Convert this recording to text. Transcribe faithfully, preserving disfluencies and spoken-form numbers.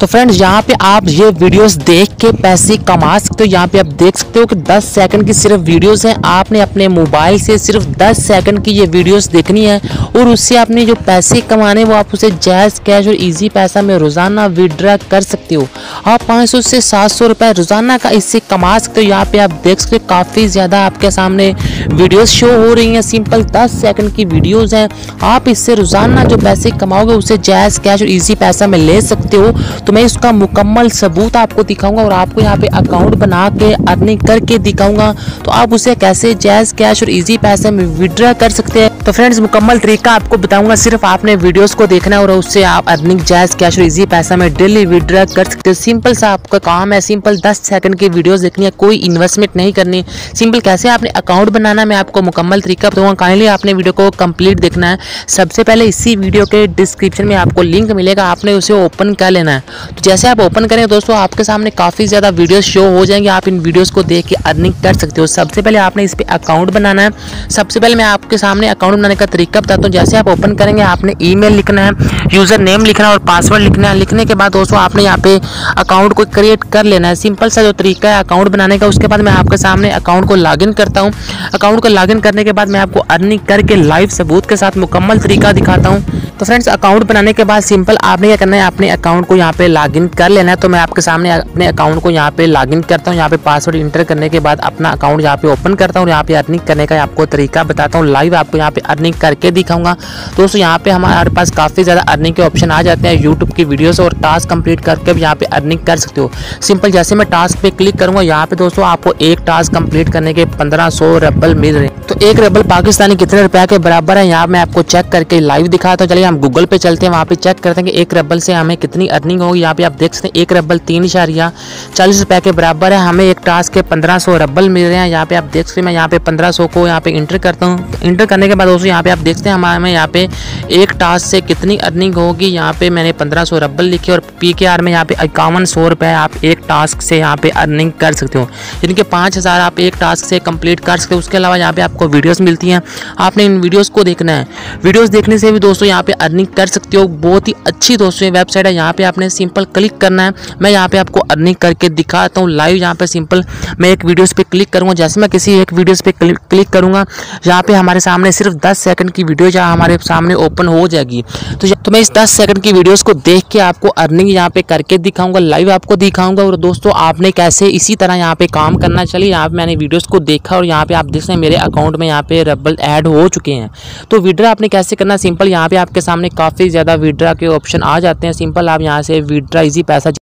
तो फ्रेंड्स यहाँ पे आप ये वीडियोस देख के पैसे कमा सकते हो। यहाँ पे आप देख सकते हो कि दस सेकंड की सिर्फ वीडियोस हैं। आपने अपने मोबाइल से सिर्फ दस सेकंड की ये वीडियोस देखनी है और उससे आपने जो पैसे कमाने वो आप उसे जैज़ कैश और इजी पैसा में रोज़ाना विड्रा कर सकते हो। आप पाँच सौ से सात सौ रुपये रोज़ाना का इससे कमा सकते हो। यहाँ पर आप देख सकते हो काफ़ी ज़्यादा आपके सामने वीडियोज़ शो हो रही हैं, सिंपल दस सेकेंड की वीडियोज़ हैं। आप इससे रोज़ाना जो पैसे कमाओगे उसे जैज़ कैश और इजी पैसा में ले सकते हो। तो मैं इसका मुकम्मल सबूत आपको दिखाऊंगा और आपको यहाँ पे अकाउंट बना के अर्निंग करके दिखाऊंगा, तो आप उसे कैसे जैज़ कैश और इजी पैसे में विड्रॉ कर सकते हैं। तो फ्रेंड्स मुकम्मल तरीका आपको बताऊंगा, सिर्फ आपने वीडियोस को देखना है और उससे आप अर्निंग जैज़ कैश और इजी पैसा में डेली विड्रॉ कर सकते हो। सिंपल सा आपका काम है, सिंपल दस सेकंड की वीडियोस देखनी है, कोई इन्वेस्टमेंट नहीं करनी। सिंपल कैसे आपने अकाउंट बनाना मैं आपको मुकम्मल तरीका बताऊँगा। काइंडली आपने वीडियो को कंप्लीट देखना है। सबसे पहले इसी वीडियो के डिस्क्रिप्शन में आपको लिंक मिलेगा, आपने उसे ओपन कर लेना है। तो जैसे आप ओपन करें दोस्तों आपके सामने काफ़ी ज़्यादा वीडियोस शो हो जाएंगे। आप इन वीडियोस को देख के अर्निंग कर सकते हो। सबसे पहले आपने इस पर अकाउंट बनाना है। सबसे पहले मैं आपके सामने अकाउंट बनाने का तरीका बताता हूँ। जैसे आप ओपन करेंगे आपने ईमेल लिखना है, यूज़र नेम लिखना है और पासवर्ड लिखना है। लिखने के बाद दोस्तों आपने यहाँ पे अकाउंट को क्रिएट कर लेना है। सिंपल सा जो तरीका है अकाउंट बनाने का। उसके बाद मैं आपके सामने अकाउंट को लॉगिन करता हूँ। अकाउंट को लॉगिन करने के बाद मैं आपको अर्निंग करके लाइव सबूत के साथ मुकम्मल तरीका दिखाता हूँ। तो फ्रेंड्स अकाउंट बनाने के बाद सिंपल आपने क्या करना है, अपने अकाउंट को यहाँ पे लॉगिन कर लेना है। तो मैं आपके सामने अपने अकाउंट को यहाँ पे लॉगिन करता हूँ। यहाँ पे पासवर्ड इंटर करने के बाद अपना अकाउंट यहाँ पे ओपन करता हूँ। यहाँ पे अर्निंग करने का आपको तरीका बताता हूँ, लाइव आपको यहाँ पे अर्निंग करके दिखाऊंगा। दोस्तों यहाँ पे हमारे पास काफ़ी ज़्यादा अर्निंग के ऑप्शन आ जाते हैं। यूट्यूब की वीडियोज़ और टास्क कंप्लीट करके भी यहाँ पे अर्निंग कर सकते हो। सिंपल जैसे मैं टास्क पे क्लिक करूँगा यहाँ पे दोस्तों आपको एक टास्क कंप्लीट करने के पंद्रह सौ रबल मिल रहे हैं। तो एक रबल पाकिस्तानी कितने रुपये के बराबर है यहाँ मैं आपको चेक करके लाइव दिखाता हूँ। चलिए हम गूगल पे चलते हैं, वहाँ पे चेक करते हैं कि एक रबल से हमें कितनी अर्निंग होगी। यहाँ पे आप देख सकते हैं एक रबल तीन इशारिया चालीस रुपये के बराबर है। हमें एक टास्क के पंद्रह सौ रबल मिल रहे हैं। यहाँ पे आप देख सकते हैं मैं यहाँ पे पंद्रह सौ को यहाँ पे इंटर करता हूँ। इंटर करने के बाद दोस्तों यहाँ पे आप देखते हैं हमें यहाँ पे एक टास्क से कितनी अर्निंग होगी। यहाँ पे मैंने पंद्रह सौ रबल लिखे और पी के आर में यहाँ पे इक्यावन सौ रुपये आप एक टास्क से यहाँ पे अर्निंग कर सकते हो। यानी कि पाँच हज़ार आप एक टास्क से कंप्लीट कर सकते हो। उसके अलावा यहाँ पे आपको वीडियोज़ मिलती हैं, आपने इन वीडियोज़ को देखना है। वीडियोज़ देखने से भी दोस्तों यहाँ पे अर्निंग कर सकते हो। बहुत ही अच्छी दोस्तों ये वेबसाइट है। यहाँ पे आपने सिंपल क्लिक करना है, मैं यहाँ पे आपको अर्निंग करके दिखाता हूँ लाइव। यहाँ पे सिंपल मैं एक वीडियोस पे क्लिक करूँगा। जैसे मैं किसी एक वीडियोस पे क्लिक करूँगा यहाँ पे हमारे सामने सिर्फ दस सेकंड की वीडियो यहाँ हमारे सामने ओपन हो जाएगी। तो, तो मैं इस दस सेकंड की वीडियोस को देख के आपको अर्निंग यहाँ पे करके दिखाऊँगा, लाइव आपको दिखाऊँगा। और दोस्तों आपने कैसे इसी तरह यहाँ पे काम करना। चलिए यहाँ पे मैंने वीडियोज़ को देखा और यहाँ पे आप देख सकते हैं मेरे अकाउंट में यहाँ पे रबल ऐड हो चुके हैं। तो विड्रॉ आपने कैसे करना, सिंपल यहाँ पे आपके सामने काफ़ी ज़्यादा विड्रॉ के ऑप्शन आ जाते हैं। सिंपल आप यहाँ से विड्रॉ इजी पैसा